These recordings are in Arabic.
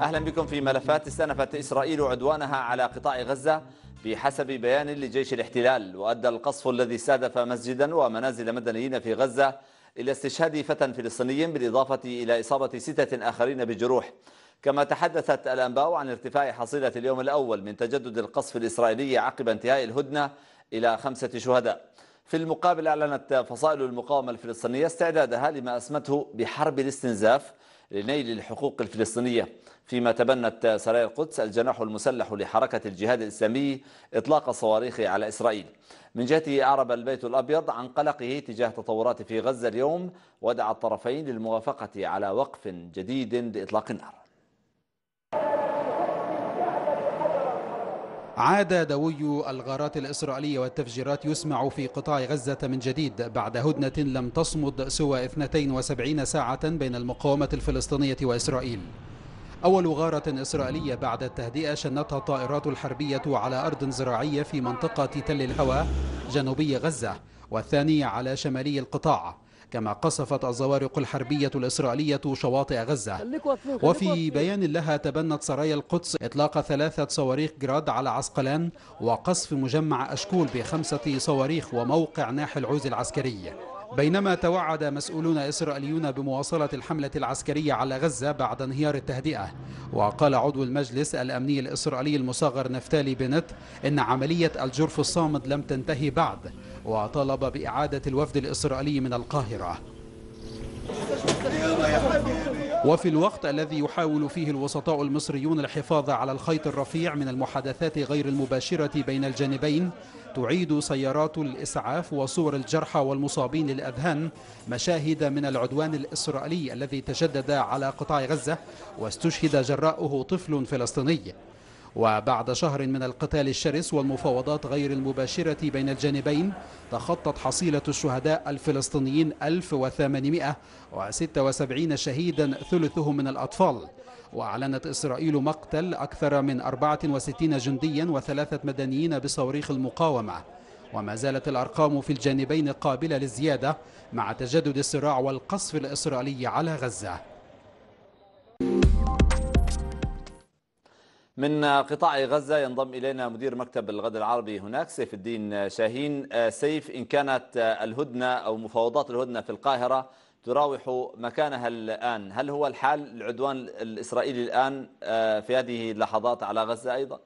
أهلا بكم في ملفات استأنفت إسرائيل عدوانها على قطاع غزة بحسب بيان لجيش الاحتلال، وأدى القصف الذي استهدف مسجدا ومنازل مدنيين في غزة إلى استشهاد فتى فلسطيني بالإضافة إلى إصابة 6 آخرين بجروح. كما تحدثت الأنباء عن ارتفاع حصيلة اليوم الأول من تجدد القصف الإسرائيلي عقب انتهاء الهدنة إلى 5 شهداء. في المقابل أعلنت فصائل المقاومة الفلسطينية استعدادها لما أسمته بحرب الاستنزاف لنيل الحقوق الفلسطينية، فيما تبنت سرايا القدس الجناح المسلح لحركة الجهاد الإسلامي إطلاق الصواريخ على إسرائيل. من جهته أعرب البيت الأبيض عن قلقه تجاه تطورات في غزة اليوم، ودعا الطرفين للموافقة على وقف جديد لإطلاق النار. عاد دوي الغارات الإسرائيلية والتفجيرات يسمع في قطاع غزة من جديد بعد هدنة لم تصمد سوى 72 ساعة بين المقاومة الفلسطينية وإسرائيل. أول غارة إسرائيلية بعد التهدئة شنتها الطائرات الحربية على أرض زراعية في منطقة تل الهوى جنوبي غزة، والثانية على شمالي القطاع، كما قصفت الزوارق الحربية الإسرائيلية شواطئ غزة. وفي بيان لها تبنت سرايا القدس إطلاق 3 صواريخ جراد على عسقلان، وقصف مجمع أشكول ب5 صواريخ وموقع ناحي العوز العسكري. بينما توعد مسؤولون إسرائيليون بمواصلة الحملة العسكرية على غزة بعد انهيار التهدئة. وقال عضو المجلس الأمني الإسرائيلي المصغر نفتالي بنت إن عملية الجرف الصامد لم تنتهي بعد، وطلب بإعادة الوفد الإسرائيلي من القاهرة. وفي الوقت الذي يحاول فيه الوسطاء المصريون الحفاظ على الخيط الرفيع من المحادثات غير المباشرة بين الجانبين، تعيد سيارات الإسعاف وصور الجرحى والمصابين للأذهان مشاهد من العدوان الإسرائيلي الذي تجدد على قطاع غزة واستشهد جراؤه طفل فلسطيني. وبعد شهر من القتال الشرس والمفاوضات غير المباشرة بين الجانبين، تخطت حصيلة الشهداء الفلسطينيين 1876 شهيدا، ثلثهم من الأطفال. وأعلنت إسرائيل مقتل أكثر من 64 جنديا و3 مدنيين بصواريخ المقاومة. وما زالت الأرقام في الجانبين قابلة للزيادة مع تجدد الصراع والقصف الإسرائيلي على غزة. من قطاع غزة ينضم إلينا مدير مكتب الغد العربي هناك سيف الدين شاهين. سيف، إن كانت الهدنة أو مفاوضات الهدنة في القاهرة تراوح مكانها الآن، هل هو الحال العدوان الإسرائيلي الآن في هذه اللحظات على غزة أيضا؟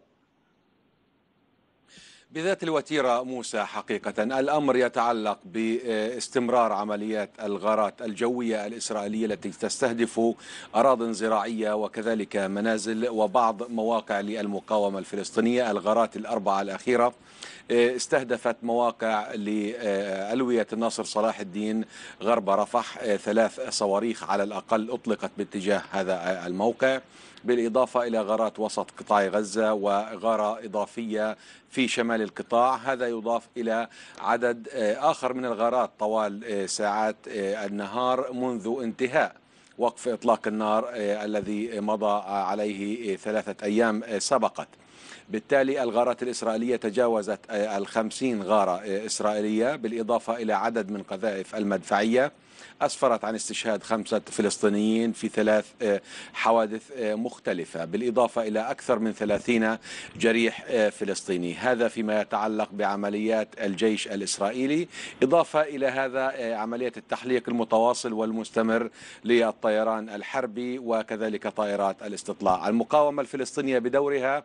بذات الوتيرة موسى، حقيقة الأمر يتعلق باستمرار عمليات الغارات الجوية الإسرائيلية التي تستهدف أراضٍ زراعية وكذلك منازل وبعض مواقع للمقاومة الفلسطينية. الغارات الأربعة الأخيرة استهدفت مواقع لألوية الناصر صلاح الدين غرب رفح، 3 صواريخ على الأقل أطلقت باتجاه هذا الموقع، بالإضافة إلى غارات وسط قطاع غزة وغارة إضافية في شمال القطاع. هذا يضاف إلى عدد آخر من الغارات طوال ساعات النهار منذ انتهاء وقف إطلاق النار الذي مضى عليه 3 أيام سبقت. بالتالي الغارات الإسرائيلية تجاوزت 50 غارة إسرائيلية، بالإضافة إلى عدد من قذائف المدفعية أسفرت عن استشهاد 5 فلسطينيين في 3 حوادث مختلفة، بالإضافة إلى أكثر من 30 جريح فلسطيني. هذا فيما يتعلق بعمليات الجيش الإسرائيلي. إضافة إلى هذا عملية التحليق المتواصل والمستمر للطيران الحربي وكذلك طائرات الاستطلاع. المقاومة الفلسطينية بدورها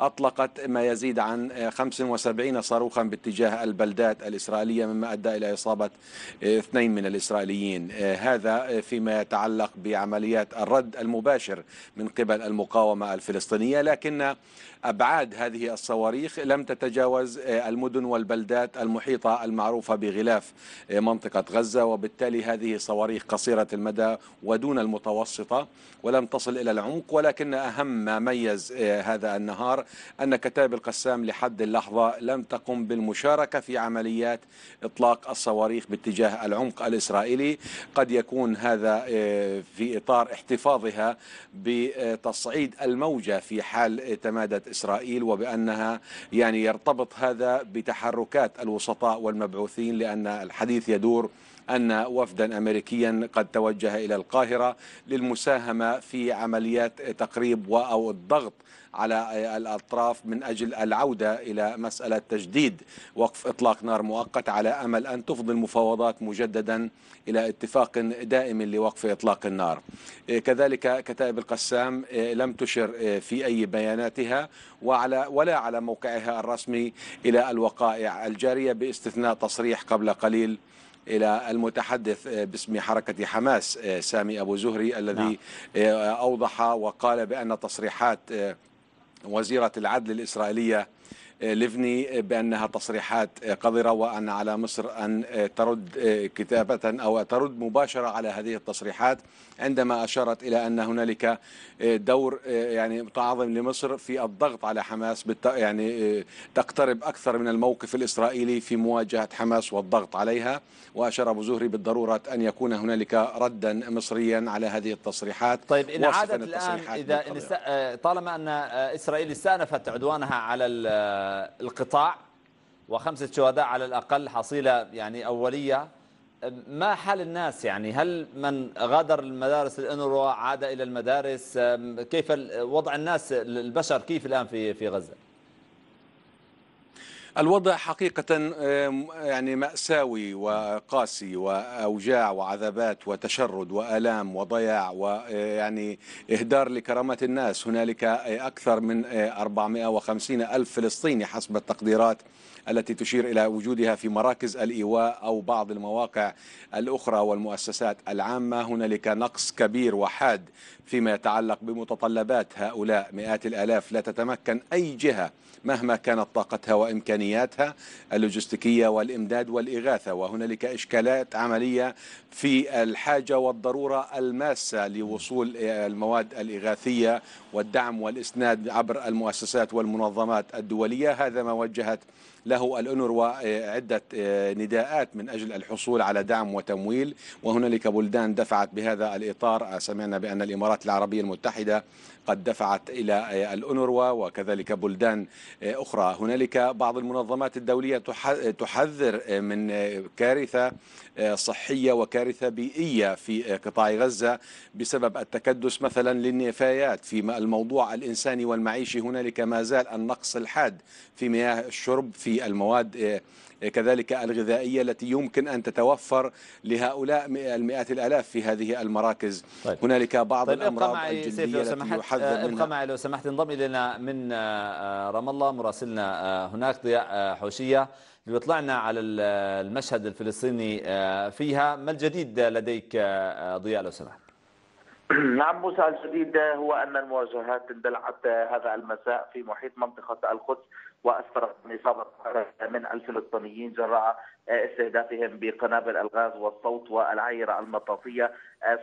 أطلقت ما يزيد عن 75 صاروخا باتجاه البلدات الإسرائيلية، مما أدى إلى إصابة 2 من الإسرائيليين. هذا فيما يتعلق بعمليات الرد المباشر من قبل المقاومة الفلسطينية، لكن أبعاد هذه الصواريخ لم تتجاوز المدن والبلدات المحيطة المعروفة بغلاف منطقة غزة، وبالتالي هذه صواريخ قصيرة المدى ودون المتوسطة ولم تصل إلى العمق. ولكن أهم ما ميز هذا النهار أن كتائب القسام لحد اللحظة لم تقم بالمشاركة في عمليات إطلاق الصواريخ باتجاه العمق الإسرائيلي. قد يكون هذا في إطار احتفاظها بتصعيد الموجة في حال تمادت إسرائيل، وبأنها يرتبط هذا بتحركات الوسطاء والمبعوثين، لأن الحديث يدور أن وفدا أمريكيا قد توجه إلى القاهرة للمساهمة في عمليات تقريب أو الضغط على الأطراف من أجل العودة إلى مسألة تجديد وقف إطلاق نار مؤقت، على أمل أن تفضي المفاوضات مجددا إلى اتفاق دائم لوقف إطلاق النار. كذلك كتائب القسام لم تشر في أي بياناتها ولا على موقعها الرسمي إلى الوقائع الجارية، باستثناء تصريح قبل قليل إلى المتحدث باسم حركة حماس سامي أبو زهري، الذي أوضح وقال بأن تصريحات وزيرة العدل الإسرائيلية ليفني بأنها تصريحات قذرة، وأن على مصر أن ترد كتابة أو ترد مباشرة على هذه التصريحات، عندما أشارت إلى أن هنالك دور يعني متعاظم لمصر في الضغط على حماس يعني تقترب أكثر من الموقف الإسرائيلي في مواجهة حماس والضغط عليها. وأشار أبو زهري بالضرورة أن يكون هنالك ردا مصريا على هذه التصريحات. طيب إن عادت الآن، إذا طالما أن إسرائيل استأنفت عدوانها على القطاع وخمسة شهداء على الأقل حصيلة يعني أولية، ما حال الناس؟ يعني هل من غادر المدارس الأنروا عاد إلى المدارس؟ كيف وضع الناس البشر كيف الآن في غزة؟ الوضع حقيقة يعني مأساوي وقاسي، وأوجاع وعذابات وتشرد وآلام وضياع ويعني إهدار لكرامة الناس. هنالك أكثر من 450 ألف فلسطيني حسب التقديرات التي تشير إلى وجودها في مراكز الإيواء أو بعض المواقع الأخرى والمؤسسات العامة. هنالك نقص كبير وحاد فيما يتعلق بمتطلبات هؤلاء مئات الآلاف، لا تتمكن أي جهة مهما كانت طاقتها وإمكانياتها اللوجستيكية والإمداد والإغاثة، وهنالك إشكالات عملية في الحاجة والضرورة الماسة لوصول المواد الإغاثية والدعم والإسناد عبر المؤسسات والمنظمات الدولية. هذا ما وجهت له الأونروا عدة نداءات من أجل الحصول على دعم وتمويل، وهنالك بلدان دفعت بهذا الإطار. سمعنا بأن الإمارات العربية المتحدة قد دفعت إلى الأونروا وكذلك بلدان أخرى. هنالك بعض المنظمات الدولية تحذر من كارثة صحية وكارثة بيئية في قطاع غزة بسبب التكدس مثلا للنفايات. في الموضوع الإنساني والمعيشي هنالك ما زال النقص الحاد في مياه الشرب، في المواد كذلك الغذائية التي يمكن أن تتوفر لهؤلاء المئات الآلاف في هذه المراكز. طيب. هنالك بعض الأمراض الجلدية التي يحذر منها. معي لو سمحت، انضم إلينا من رام الله مراسلنا هناك ضياء حوشية ليطلعنا على المشهد الفلسطيني فيها. ما الجديد لديك ضياء لو سمحت؟ نعم موسى، الجديد هو أن المواجهات اندلعت هذا المساء في محيط منطقة القدس، وأسفرت عن إصابة من الفلسطينيين جراء استهدافهم بقنابل الغاز والصوت والعيرة المطاطية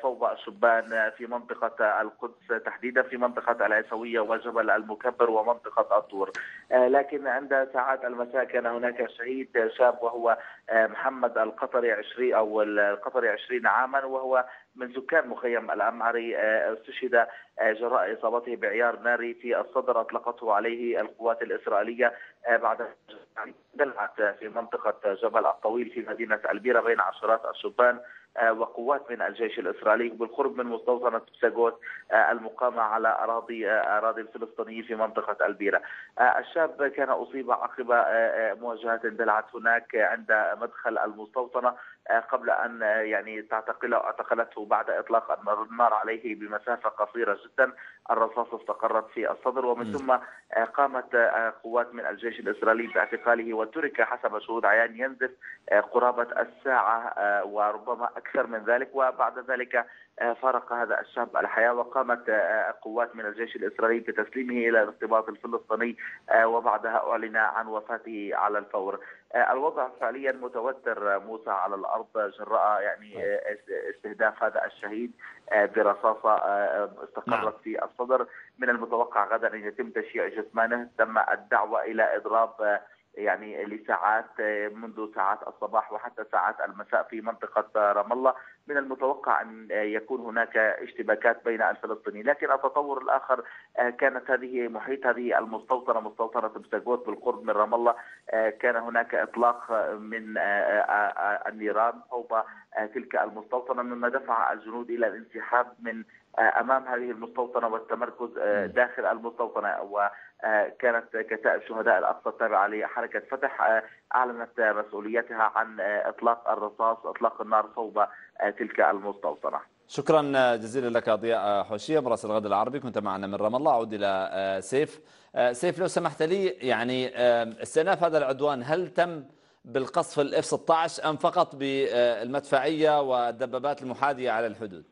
صوب الشبان في منطقة القدس، تحديدا في منطقة العيسوية وجبل المكبر ومنطقة الطور. لكن عند ساعات المساء كان هناك شهيد شاب وهو محمد القطري 20 عاما، وهو من سكان مخيم الأمعري، استشهد جراء إصابته بعيار ناري في الصدر أطلقته عليه القوات الإسرائيلية بعد دلعت في منطقة جبل الطويل في مدينة البيرة بين عشرات الشبان وقوات من الجيش الإسرائيلي بالقرب من مستوطنة بتساغوت المقامة على أراضي الفلسطينيين في منطقة البيرة. الشاب كان أصيب عقب مواجهات اندلعت هناك عند مدخل المستوطنة قبل أن يعني اعتقلته بعد إطلاق النار عليه بمسافة قصيرة جدا. الرصاص استقرت في الصدر، ومن ثم قامت قوات من الجيش الإسرائيلي باعتقاله، وترك حسب شهود عيان ينزف قرابة الساعة وربما أكثر من ذلك. وبعد ذلك فارق هذا الشاب الحياة، وقامت قوات من الجيش الإسرائيلي بتسليمه إلى الارتباط الفلسطيني، وبعدها أعلن عن وفاته على الفور. الوضع فعليا متوتر موسى على الأرض جراء يعني استهداف هذا الشهيد برصاصة استقرت في الصدر. من المتوقع غدا أن يتم تشييع جثمانه. تم الدعوة إلى إضراب يعني لساعات منذ ساعات الصباح وحتى ساعات المساء في منطقة رام الله. من المتوقع أن يكون هناك اشتباكات بين الفلسطينيين، لكن التطور الآخر كانت هذه محيط هذه المستوطنة، مستوطنة بتساغوت بالقرب من رام الله، كان هناك إطلاق من النيران صوب تلك المستوطنة، مما دفع الجنود إلى الانسحاب من أمام هذه المستوطنة والتمركز داخل المستوطنة. وكانت كتائب شهداء الأقصى التابعة لحركة فتح أعلنت مسؤوليتها عن إطلاق الرصاص، إطلاق النار صوب تلك المستوطنة. شكرا جزيلا لك ضياء حوشية مراسل غد العربي، كنت معنا من رام الله. أعود إلى سيف. سيف لو سمحت لي، يعني استئناف هذا العدوان هل تم بالقصف الإف 16 أم فقط بالمدفعية والدبابات المحاذية على الحدود؟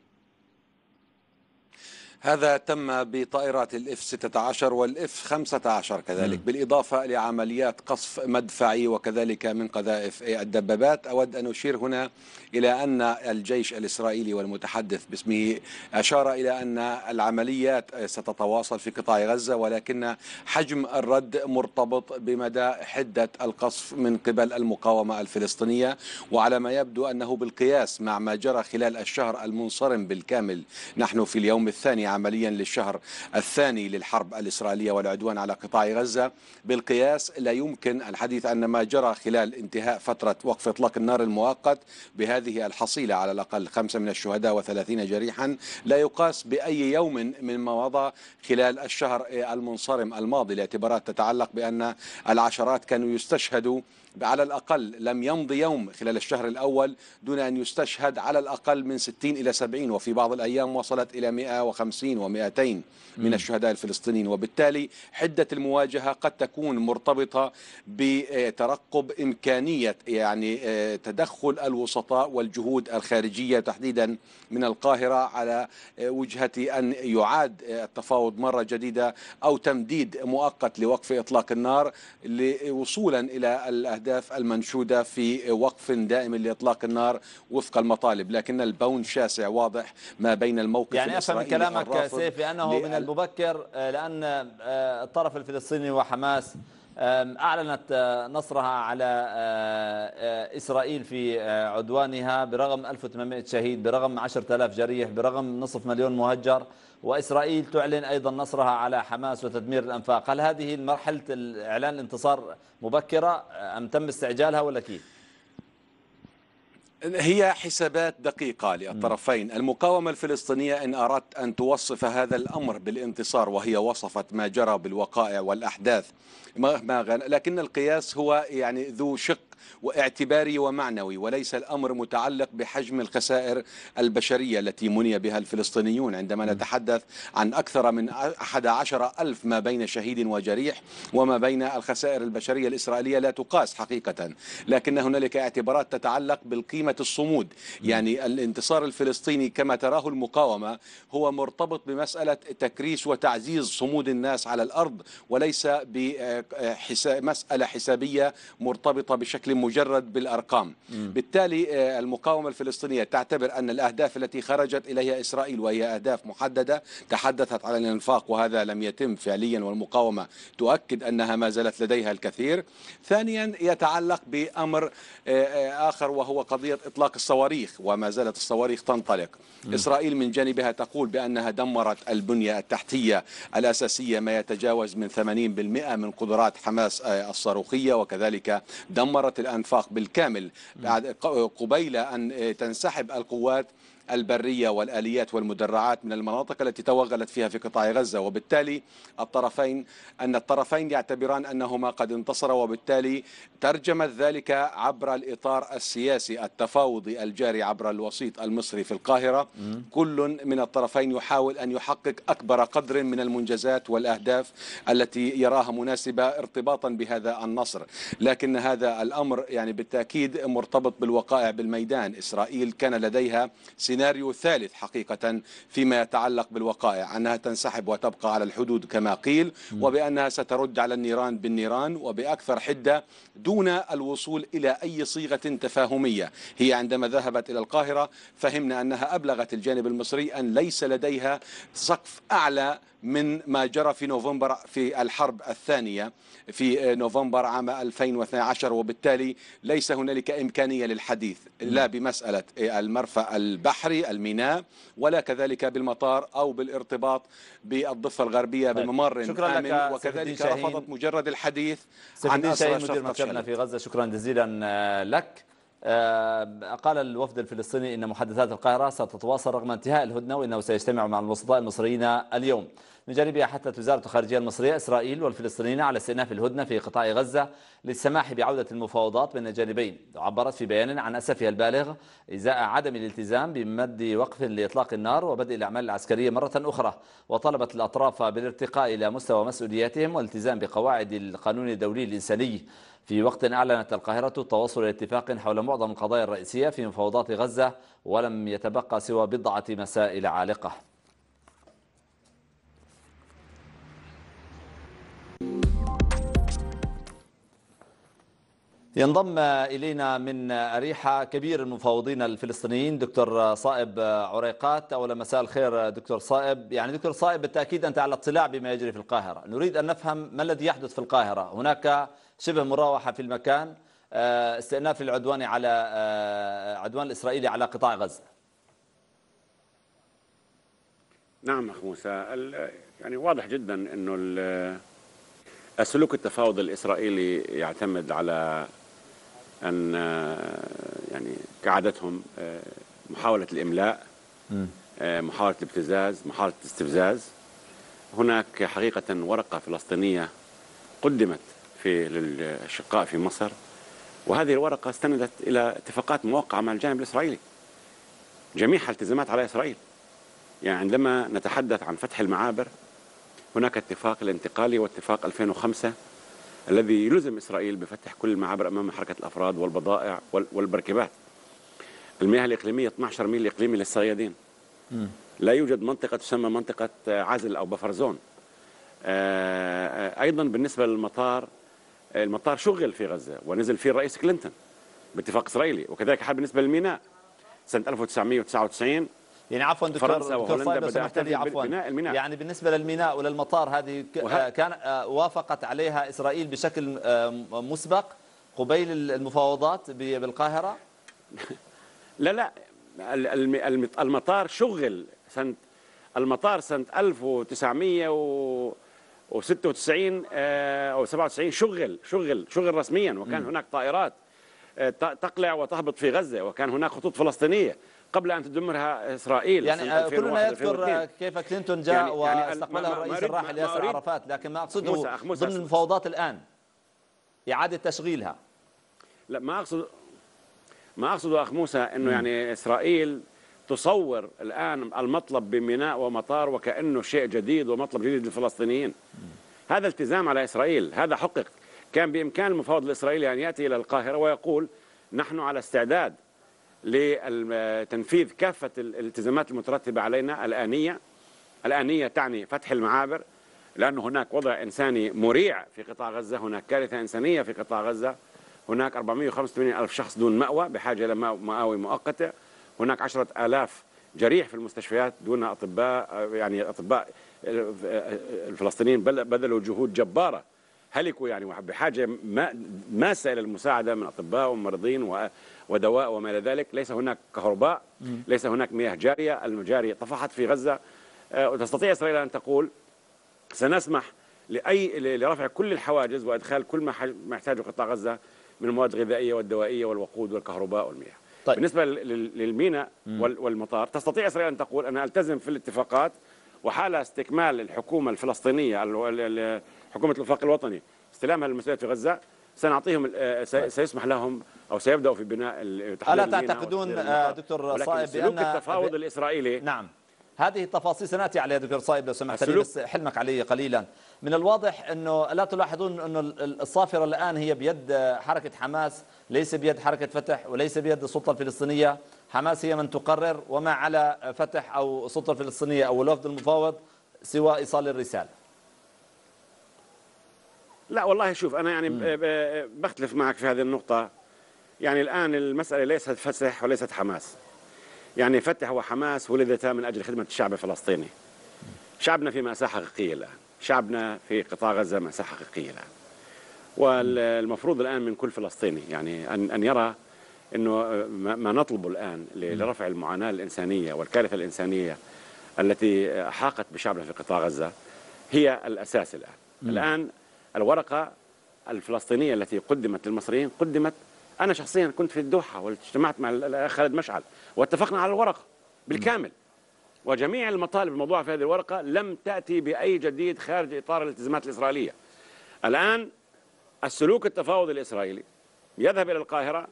هذا تم بطائرات الإف 16 والإف 15 كذلك، بالإضافة لعمليات قصف مدفعي وكذلك من قذائف الدبابات. أود أن أشير هنا إلى أن الجيش الإسرائيلي والمتحدث باسمه أشار إلى أن العمليات ستتواصل في قطاع غزة، ولكن حجم الرد مرتبط بمدى حدة القصف من قبل المقاومة الفلسطينية، وعلى ما يبدو أنه بالقياس مع ما جرى خلال الشهر المنصرم بالكامل، نحن في اليوم الثاني عمليا للشهر الثاني للحرب الإسرائيلية والعدوان على قطاع غزة، بالقياس لا يمكن الحديث عن ما جرى خلال انتهاء فترة وقف إطلاق النار المؤقت بهذه الحصيلة على الأقل 5 من الشهداء و30 جريحا، لا يقاس بأي يوم من ما مضى خلال الشهر المنصرم الماضي، لاعتبارات تتعلق بأن العشرات كانوا يستشهدوا، على الأقل لم يمض يوم خلال الشهر الأول دون أن يستشهد على الأقل من 60 إلى 70، وفي بعض الأيام وصلت إلى 150 و200 من الشهداء الفلسطينيين. وبالتالي حدة المواجهة قد تكون مرتبطة بترقب إمكانية يعني تدخل الوسطاء والجهود الخارجية تحديدا من القاهرة على وجهة أن يعاد التفاوض مرة جديدة أو تمديد مؤقت لوقف إطلاق النار وصولا إلى الأهداف المنشودة في وقف دائم لإطلاق النار وفق المطالب. لكن البون شاسع واضح ما بين الموقف يعني أفهم كلامك سيف لأنه من المبكر، لأن الطرف الفلسطيني وحماس أعلنت نصرها على إسرائيل في عدوانها برغم 1800 شهيد، برغم 10000 جريح، برغم نصف مليون مهجر، وإسرائيل تعلن أيضا نصرها على حماس وتدمير الأنفاق. هل هذه مرحلة إعلان الانتصار مبكرة أم تم استعجالها ولا كيف؟ هي حسابات دقيقة للطرفين. المقاومة الفلسطينية إن أردت أن توصف هذا الأمر بالانتصار، وهي وصفت ما جرى بالوقائع والأحداث لكن القياس هو يعني ذو شق واعتباري ومعنوي، وليس الأمر متعلق بحجم الخسائر البشرية التي مني بها الفلسطينيون. عندما نتحدث عن أكثر من 11000 ما بين شهيد وجريح، وما بين الخسائر البشرية الإسرائيلية لا تقاس حقيقة، لكن هنالك اعتبارات تتعلق بالقيمة الصمود. يعني الانتصار الفلسطيني كما تراه المقاومة هو مرتبط بمسألة تكريس وتعزيز صمود الناس على الأرض، وليس بمسألة حسابية مرتبطة بشكل مجرد بالأرقام. بالتالي المقاومة الفلسطينية تعتبر أن الأهداف التي خرجت إليها إسرائيل وهي أهداف محددة، تحدثت عن الإنفاق وهذا لم يتم فعليا، والمقاومة تؤكد أنها ما زالت لديها الكثير. ثانيا يتعلق بأمر آخر وهو قضية إطلاق الصواريخ، وما زالت الصواريخ تنطلق. إسرائيل من جانبها تقول بأنها دمرت البنية التحتية الأساسية ما يتجاوز من 80% من قدرات حماس الصاروخية، وكذلك دمرت الأنفاق بالكامل بعد قبيل أن تنسحب القوات البرية والآليات والمدرعات من المناطق التي توغلت فيها في قطاع غزة. وبالتالي الطرفين يعتبران أنهما قد انتصرا، وبالتالي ترجمت ذلك عبر الإطار السياسي التفاوضي الجاري عبر الوسيط المصري في القاهرة. كل من الطرفين يحاول أن يحقق أكبر قدر من المنجزات والأهداف التي يراها مناسبة ارتباطا بهذا النصر. لكن هذا الأمر يعني بالتأكيد مرتبط بالوقائع بالميدان. إسرائيل كان لديها سيناريو ثالث حقيقة فيما يتعلق بالوقائع، أنها تنسحب وتبقى على الحدود كما قيل، وبأنها سترد على النيران بالنيران وبأكثر حدة دون الوصول إلى أي صيغة تفاهمية. هي عندما ذهبت إلى القاهرة فهمنا أنها أبلغت الجانب المصري أن ليس لديها سقف أعلى من ما جرى في نوفمبر في الحرب الثانية في نوفمبر عام 2012، وبالتالي ليس هنالك إمكانية للحديث لا بمسألة المرفأ البحري الميناء ولا كذلك بالمطار أو بالارتباط بالضفة الغربية بممر آمن، وكذلك رفضت مجرد الحديث عن أسرى مدير مكتبنا في غزة. شكرا جزيلا لك. قال الوفد الفلسطيني إن محادثات القاهرة ستتواصل رغم انتهاء الهدنة، وإنه سيجتمع مع الوسطاء المصريين اليوم. من جانبها حثت وزارة الخارجية المصرية إسرائيل والفلسطينيين على استئناف الهدنة في قطاع غزة للسماح بعودة المفاوضات بين الجانبين. عبرت في بيان عن أسفها البالغ إزاء عدم الالتزام بمد وقف لإطلاق النار وبدء الأعمال العسكرية مرة أخرى، وطلبت الأطراف بالارتقاء إلى مستوى مسؤولياتهم والالتزام بقواعد القانون الدولي الإنساني. في وقت أعلنت القاهرة التوصل إلى اتفاق حول معظم القضايا الرئيسية في مفاوضات غزة، ولم يتبقى سوى بضعة مسائل عالقة. ينضم إلينا من أريحة كبير المفاوضين الفلسطينيين دكتور صائب عريقات. أولا مساء الخير دكتور صائب. دكتور صائب، بالتأكيد أنت على اطلاع بما يجري في القاهرة، نريد أن نفهم ما الذي يحدث في القاهرة. هناك شبه مراوحة في المكان، استئناف العدوان على عدوان الإسرائيلي على قطاع غزة. نعم أخ موسى، واضح جدا أنه السلوك التفاوض الإسرائيلي يعتمد على أن كعادتهم محاولة الإملاء، محاولة الابتزاز، محاولة الاستفزاز. هناك حقيقة ورقة فلسطينية قدمت في للشقاء في مصر، وهذه الورقة استندت إلى اتفاقات موقعة مع الجانب الإسرائيلي جميعها التزامات على إسرائيل. عندما نتحدث عن فتح المعابر، هناك اتفاق الانتقالي واتفاق 2005 الذي يلزم إسرائيل بفتح كل المعابر أمام حركة الأفراد والبضائع والمركبات. المياه الإقليمية 12 ميل إقليمي للصيادين. لا يوجد منطقة تسمى منطقة عزل أو بفر زون. أيضا بالنسبة للمطار، المطار شغل في غزة ونزل فيه الرئيس كلينتون باتفاق إسرائيلي، وكذلك حال بالنسبة للميناء سنة 1999. عفوا دكتور صائب، لو سمحت لي، عفوا، بالنسبه للميناء وللمطار هذه كان وافقت عليها اسرائيل بشكل مسبق قبيل المفاوضات بالقاهره. لا المطار شغل سنه 1996 او 97 شغل رسميا، وكان هناك طائرات تقلع وتهبط في غزه، وكان هناك خطوط فلسطينيه قبل أن تدمرها إسرائيل. كلنا يذكر كيف كلينتون جاء واستقبلها الرئيس الراحل ياسر عرفات، لكن ما أقصده ضمن المفاوضات الآن إعادة تشغيلها. لا، ما أقصده أخ موسى أنه إسرائيل تصور الآن المطلب بميناء ومطار وكأنه شيء جديد ومطلب جديد للفلسطينيين. هذا التزام على إسرائيل، هذا حقق. كان بإمكان المفاوض الإسرائيلي أن يأتي إلى القاهرة ويقول نحن على استعداد لتنفيذ كافة الالتزامات المترتبة علينا الآنية تعني فتح المعابر، لأن هناك وضع إنساني مريع في قطاع غزة، هناك كارثة إنسانية في قطاع غزة، هناك 485 ألف شخص دون مأوى بحاجة إلى مآوي مؤقتة، هناك 10,000 جريح في المستشفيات دون أطباء. أطباء الفلسطينيين بذلوا جهود جبارة، هلكوا بحاجة ماسة إلى المساعدة من أطباء ومرضين ودواء وما إلى ذلك. ليس هناك كهرباء، ليس هناك مياه جارية، المجاري طفحت في غزة. وتستطيع إسرائيل أن تقول سنسمح لرفع كل الحواجز وإدخال كل ما يحتاجه قطاع غزة من المواد الغذائية والدوائية والوقود والكهرباء والمياه. طيب. بالنسبة للميناء والمطار، تستطيع إسرائيل أن تقول أنا ألتزم في الاتفاقات، وحال استكمال الحكومة الفلسطينية حكومة الوفاق الوطني استلامها للمسؤوليات في غزة سنعطيهم، سيسمح لهم أو سيبدأوا في بناء تحليل. ألا تعتقدون دكتور صائب بأن سلوك التفاوض الإسرائيلي؟ نعم، هذه التفاصيل سنأتي عليها دكتور صائب لو سمحت لي، بس حلمك علي قليلا. من الواضح أنه ألا تلاحظون أنه الصافرة الآن هي بيد حركة حماس، ليس بيد حركة فتح وليس بيد السلطة الفلسطينية، حماس هي من تقرر، وما على فتح أو السلطة الفلسطينية أو الوفد المفاوض سوى إيصال الرسالة. لا والله شوف أنا يعني بختلف معك في هذه النقطة. يعني الآن المسألة ليست فتح وليست حماس. يعني فتح وحماس ولدتا من أجل خدمة الشعب الفلسطيني. شعبنا في مساحة حقيقية الآن، شعبنا في قطاع غزة مساحة حقيقية الآن، والمفروض الآن من كل فلسطيني يعني أن يرى أنه ما نطلبه الآن لرفع المعاناة الإنسانية والكارثة الإنسانية التي أحاقت بشعبنا في قطاع غزة هي الأساس الآن. الآن الورقة الفلسطينية التي قدمت للمصريين قدمت، أنا شخصيا كنت في الدوحة واجتمعت مع الأخ خالد مشعل واتفقنا على الورقة بالكامل، وجميع المطالب الموضوعة في هذه الورقة لم تأتي بأي جديد خارج إطار الالتزامات الإسرائيلية. الآن السلوك التفاوضي الإسرائيلي يذهب إلى القاهرة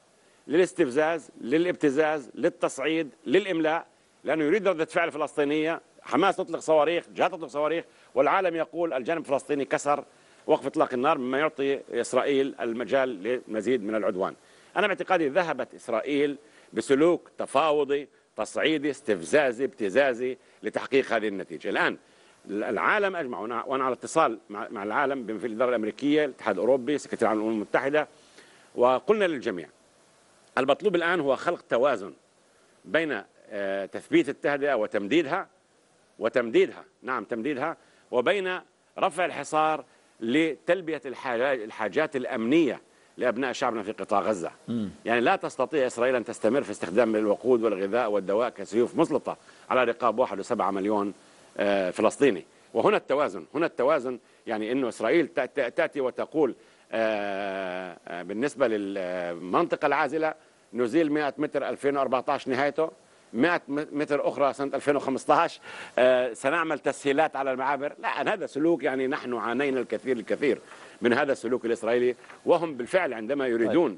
للاستفزاز، للابتزاز، للتصعيد، للإملاء، لأنه يريد ردة فعل فلسطينية. حماس تطلق صواريخ، جهات تطلق صواريخ، والعالم يقول الجانب الفلسطيني كسر وقف إطلاق النار، مما يعطي إسرائيل المجال لمزيد من العدوان. أنا باعتقادي ذهبت إسرائيل بسلوك تفاوضي تصعيدي استفزازي ابتزازي لتحقيق هذه النتيجة. الآن العالم أجمع، وأنا على اتصال مع العالم في الإدارة الأمريكية، الاتحاد الأوروبي، سكرتير العام الأمم المتحدة، وقلنا للجميع المطلوب الآن هو خلق توازن بين تثبيت التهدئة وتمديدها، نعم تمديدها، وبين رفع الحصار لتلبية الحاجات الأمنية لأبناء شعبنا في قطاع غزة. يعني لا تستطيع إسرائيل أن تستمر في استخدام الوقود والغذاء والدواء كسيوف مسلطة على رقاب 1.7 مليون فلسطيني. وهنا التوازن، هنا التوازن، يعني أنه إسرائيل تأتي وتقول بالنسبة للمنطقة العازلة نزيل 100 متر 2014 نهايته، 100 متر أخرى سنة 2015 سنعمل تسهيلات على المعابر. لا، هذا سلوك يعني نحن عانينا الكثير من هذا السلوك الإسرائيلي، وهم بالفعل عندما يريدون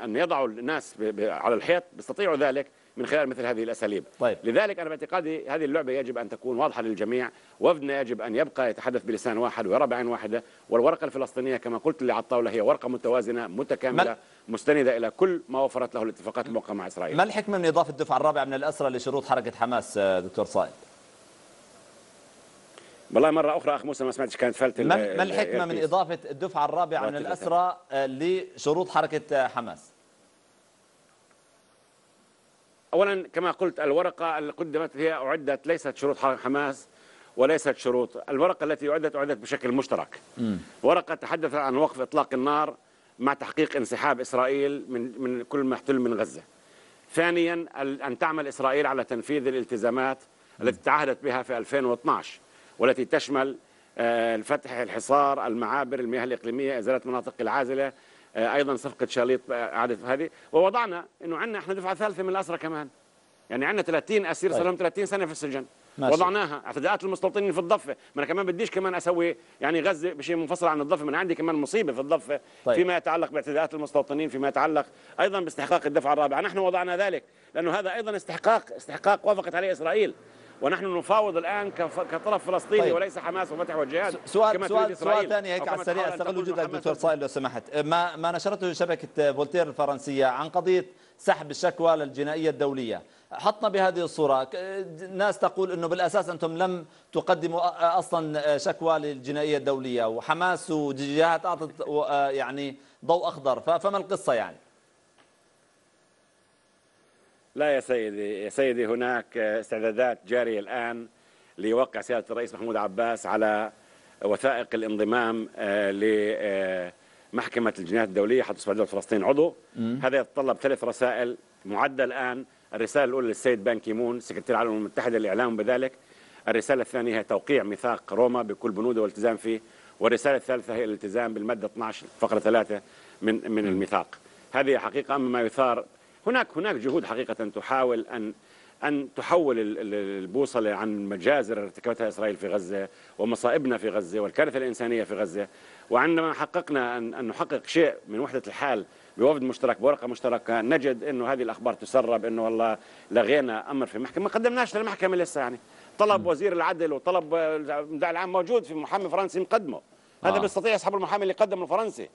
أن يضعوا الناس على الحيط يستطيعوا ذلك من خلال مثل هذه الأساليب. طيب. لذلك أنا باعتقادي هذه اللعبة يجب أن تكون واضحة للجميع، وفدنا يجب أن يبقى يتحدث بلسان واحد ويرى بعين واحدة، والورقة الفلسطينية كما قلت اللي على الطاولة هي ورقة متوازنة متكاملة مستندة إلى كل ما وفرت له الاتفاقات الموقعة مع إسرائيل. ما الحكمة من إضافة الدفعة الرابعة من الأسرى لشروط حركة حماس دكتور صائب؟ والله مرة أخرى أخ موسى ما سمعتش كانت فلت. ما الحكمة من إضافة الدفعة الرابعة من الأسرى لشروط حركة حماس؟ أولا كما قلت الورقة اللي قدمت هي أعدت، ليست شروط حماس وليست شروط، الورقة التي أعدت بشكل مشترك. ورقة تحدث عن وقف إطلاق النار مع تحقيق انسحاب إسرائيل من كل ما احتل من غزة. ثانيا أن تعمل إسرائيل على تنفيذ الالتزامات التي تعهدت بها في 2012 والتي تشمل فتح الحصار، المعابر، المياه الإقليمية، إزالة مناطق العازلة، أيضا صفقة شاليط إعادة هذه. ووضعنا أنه عندنا إحنا دفعة ثالثة من الأسرى كمان، يعني عندنا 30 أسير صار لهم 30 سنة في السجن، ماشي. وضعناها اعتداءات المستوطنين في الضفة. ما أنا كمان بديش كمان أسوي يعني غزة بشيء منفصل عن الضفة، ما أنا عندي كمان مصيبة في الضفة. طيب. فيما يتعلق باعتداءات المستوطنين، فيما يتعلق أيضا باستحقاق الدفعة الرابعة، نحن وضعنا ذلك لأنه هذا أيضا استحقاق وافقت عليه إسرائيل، ونحن نفاوض الآن كطرف فلسطيني. طيب. وليس حماس وفتح والجهاد. سؤال ثاني هيك على السريع، استغل وجودك دكتور صائب لو سمحت. ما نشرته شبكة فولتير الفرنسية عن قضية سحب الشكوى للجنائية الدولية حطنا بهذه الصورة. ناس تقول أنه بالأساس أنتم لم تقدموا أصلا شكوى للجنائية الدولية، وحماس وجهات أعطت يعني ضوء أخضر، فما القصة يعني؟ لا يا سيدي، يا سيدي هناك استعدادات جارية الآن ليوقع سيادة الرئيس محمود عباس على وثائق الانضمام لمحكمة الجنايات الدولية، حتصبح دولة فلسطين عضو. هذا يتطلب 3 رسائل معدة الآن. الرسالة الأولى للسيد بانكيمون سكرتير العام الأمم المتحدة لإعلام بذلك. الرسالة الثانية هي توقيع ميثاق روما بكل بنوده والالتزام فيه. والرسالة الثالثة هي الالتزام بالمادة 12 فقرة 3 من الميثاق. هذه حقيقة. أما ما يثار هناك جهود حقيقة تحاول أن تحول البوصلة عن مجازر ارتكبتها إسرائيل في غزة ومصائبنا في غزة والكارثة الإنسانية في غزة. وعندما حققنا أن نحقق شيء من وحدة الحال بوفد مشترك بورقة مشتركة، نجد أنه هذه الأخبار تسرب أنه والله لغينا أمر في المحكمة. ما قدمناش للمحكمة لسه، يعني طلب وزير العدل وطلب المدعي العام موجود في محامي فرنسي مقدمه. هذا بيستطيع يسحب المحامي اللي قدمه الفرنسي.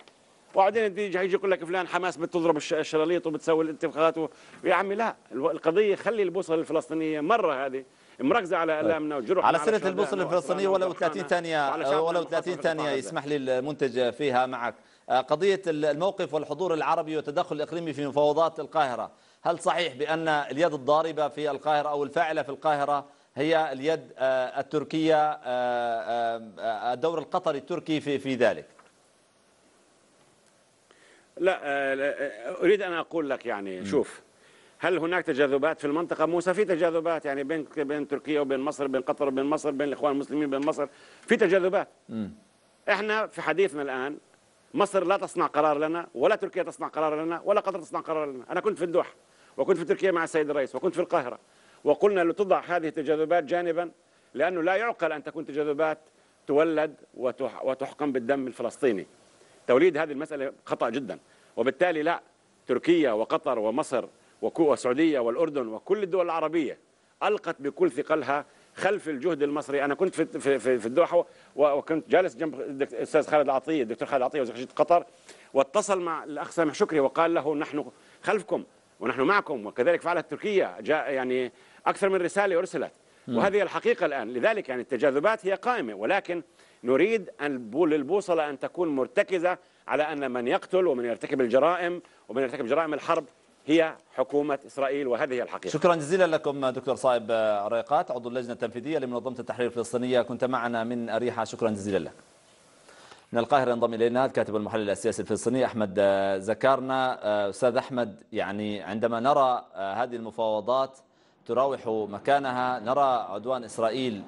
وبعدين النتيجه هيجي يقول لك فلان حماس بتضرب الشراليط وبتسوي الانتفاخات يا عمي لا، القضيه خلي البوصله الفلسطينيه مره هذه مركزه على الامنا وجروحنا على سيره البوصله الفلسطينيه. ولو 30 ثانيه يسمح لي المنتج فيها معك. قضيه الموقف والحضور العربي والتدخل الاقليمي في مفاوضات القاهره، هل صحيح بان اليد الضاربه في القاهره او الفاعله في القاهره هي اليد التركيه، الدور القطري التركي في ذلك؟ لا، اريد ان اقول لك يعني شوف، هل هناك تجاذبات في المنطقه؟ موسى في تجاذبات يعني بين تركيا وبين مصر، بين قطر وبين مصر، بين الاخوان المسلمين بين مصر، في تجاذبات. احنا في حديثنا الان مصر لا تصنع قرار لنا، ولا تركيا تصنع قرار لنا، ولا قطر تصنع قرار لنا. انا كنت في الدوحه، وكنت في تركيا مع السيد الرئيس، وكنت في القاهره، وقلنا لتضع هذه التجاذبات جانبا، لانه لا يعقل ان تكون تجاذبات تولد وتحقن بالدم الفلسطيني. توليد هذه المساله خطا جدا، وبالتالي لا، تركيا وقطر ومصر والسعوديه والاردن وكل الدول العربيه القت بكل ثقلها خلف الجهد المصري. انا كنت في الدوحه وكنت جالس جنب الاستاذ خالد عطيه، الدكتور خالد عطيه وزير خارجيه قطر، واتصل مع الاخ سامح شكري وقال له نحن خلفكم ونحن معكم، وكذلك فعلت تركيا. جاء يعني اكثر من رساله ارسلت، وهذه الحقيقه الان. لذلك يعني التجاذبات هي قائمه، ولكن نريد أن البوصلة أن تكون مرتكزة على أن من يقتل ومن يرتكب الجرائم ومن يرتكب جرائم الحرب هي حكومة إسرائيل، وهذه هي الحقيقة. شكرا جزيلا لكم دكتور صائب عريقات، عضو اللجنة التنفيذية لمنظمة التحرير الفلسطينية، كنت معنا من أريحة، شكرا جزيلا لك. من القاهرة ينضم إلينا الكاتب والمحلل السياسي الفلسطيني أحمد ذكرنا. أستاذ أحمد، يعني عندما نرى هذه المفاوضات تراوح مكانها، نرى عدوان إسرائيل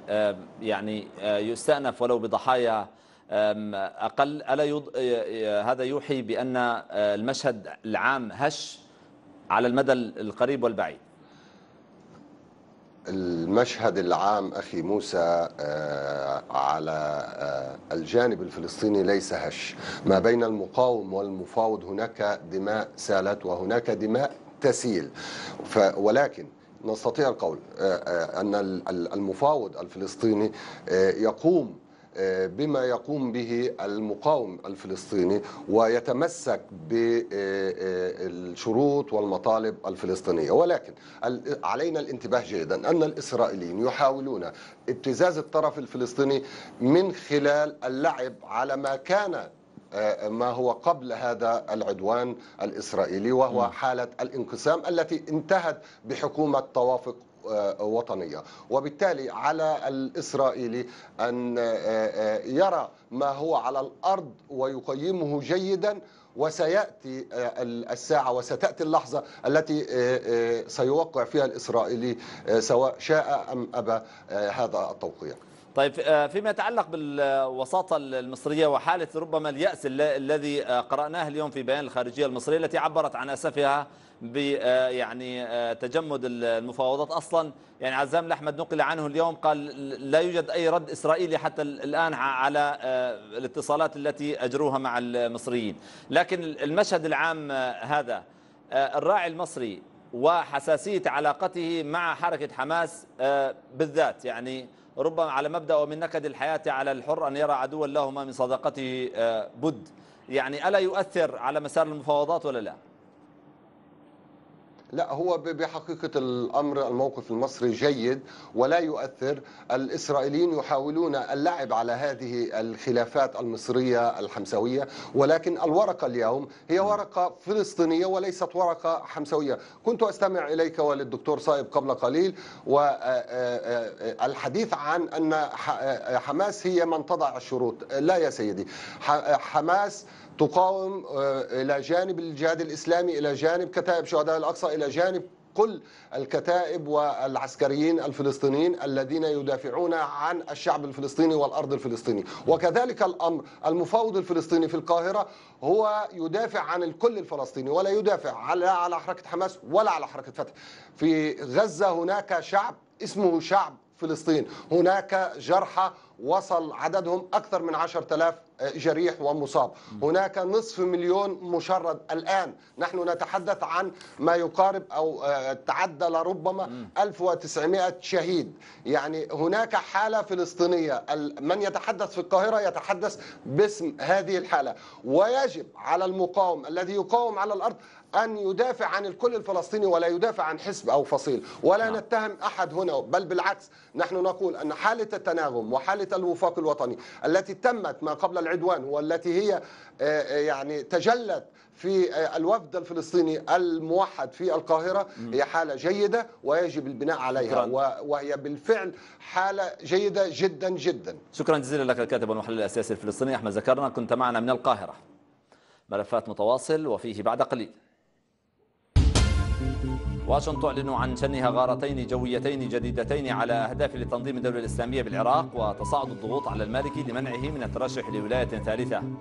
يعني يستأنف ولو بضحايا أقل، ألا هذا يوحي بأن المشهد العام هش على المدى القريب والبعيد؟ المشهد العام أخي موسى على الجانب الفلسطيني ليس هش. ما بين المقاوم والمفاوض هناك دماء سالت وهناك دماء تسيل، ولكن نستطيع القول أن المفاوض الفلسطيني يقوم بما يقوم به المقاوم الفلسطيني ويتمسك بالشروط والمطالب الفلسطينية، ولكن علينا الانتباه جيدا أن الإسرائيليين يحاولون ابتزاز الطرف الفلسطيني من خلال اللعب على ما هو قبل هذا العدوان الإسرائيلي، وهو حالة الانقسام التي انتهت بحكومة توافق وطنية. وبالتالي على الإسرائيلي أن يرى ما هو على الأرض ويقيمه جيدا، وسيأتي الساعة وستأتي اللحظة التي سيوقع فيها الإسرائيلي سواء شاء أم أبى هذا التوقيع. طيب، فيما يتعلق بالوساطة المصرية وحالة ربما اليأس الذي قرأناه اليوم في بيان الخارجية المصرية التي عبرت عن أسفها ب يعني تجمد المفاوضات أصلا، يعني عزام الأحمد نقل عنه اليوم قال لا يوجد أي رد إسرائيلي حتى الآن على الاتصالات التي أجروها مع المصريين. لكن المشهد العام هذا، الراعي المصري وحساسية علاقته مع حركة حماس بالذات، يعني ربما على مبدأ ومن نكد الحياة على الحر أن يرى عدوا لهما من صداقته بد، يعني ألا يؤثر على مسار المفاوضات ولا لا؟ لا، هو بحقيقة الأمر الموقف المصري جيد ولا يؤثر. الإسرائيليين يحاولون اللعب على هذه الخلافات المصرية الحمساوية، ولكن الورقة اليوم هي ورقة فلسطينية وليست ورقة حمساوية. كنت أستمع إليك وللدكتور صائب قبل قليل والحديث عن أن حماس هي من تضع الشروط. لا يا سيدي، حماس تقاوم إلى جانب الجهاد الإسلامي، إلى جانب كتائب شهداء الأقصى، إلى جانب كل الكتائب والعسكريين الفلسطينيين الذين يدافعون عن الشعب الفلسطيني والأرض الفلسطينية. وكذلك الأمر المفاوض الفلسطيني في القاهرة هو يدافع عن الكل الفلسطيني، ولا يدافع لا على حركة حماس ولا على حركة فتح. في غزة هناك شعب اسمه شعب فلسطين، هناك جرحى وصل عددهم أكثر من 10,000 جريح ومصاب. هناك نصف مليون مشرد الآن. نحن نتحدث عن ما يقارب أو تعدى لربما 1900 شهيد. يعني هناك حالة فلسطينية، من يتحدث في القاهرة يتحدث باسم هذه الحالة. ويجب على المقاوم الذي يقاوم على الأرض أن يدافع عن الكل الفلسطيني ولا يدافع عن حزب أو فصيل، ولا نتهم أحد هنا، بل بالعكس نحن نقول أن حالة التناغم وحالة الوفاق الوطني التي تمت ما قبل العدوان والتي هي يعني تجلت في الوفد الفلسطيني الموحد في القاهرة هي حالة جيدة ويجب البناء عليها، وهي بالفعل حالة جيدة جدا جدا. شكرا جزيلا لك الكاتب والمحلل السياسي الفلسطيني أحمد ذكرنا، كنت معنا من القاهرة. ملفات متواصل وفيه بعد قليل. واشنطن تعلن عن شنها غارتين جويتين جديدتين على أهداف لتنظيم الدولة الإسلامية بالعراق، وتصاعد الضغوط على المالكي لمنعه من الترشح لولاية ثالثة.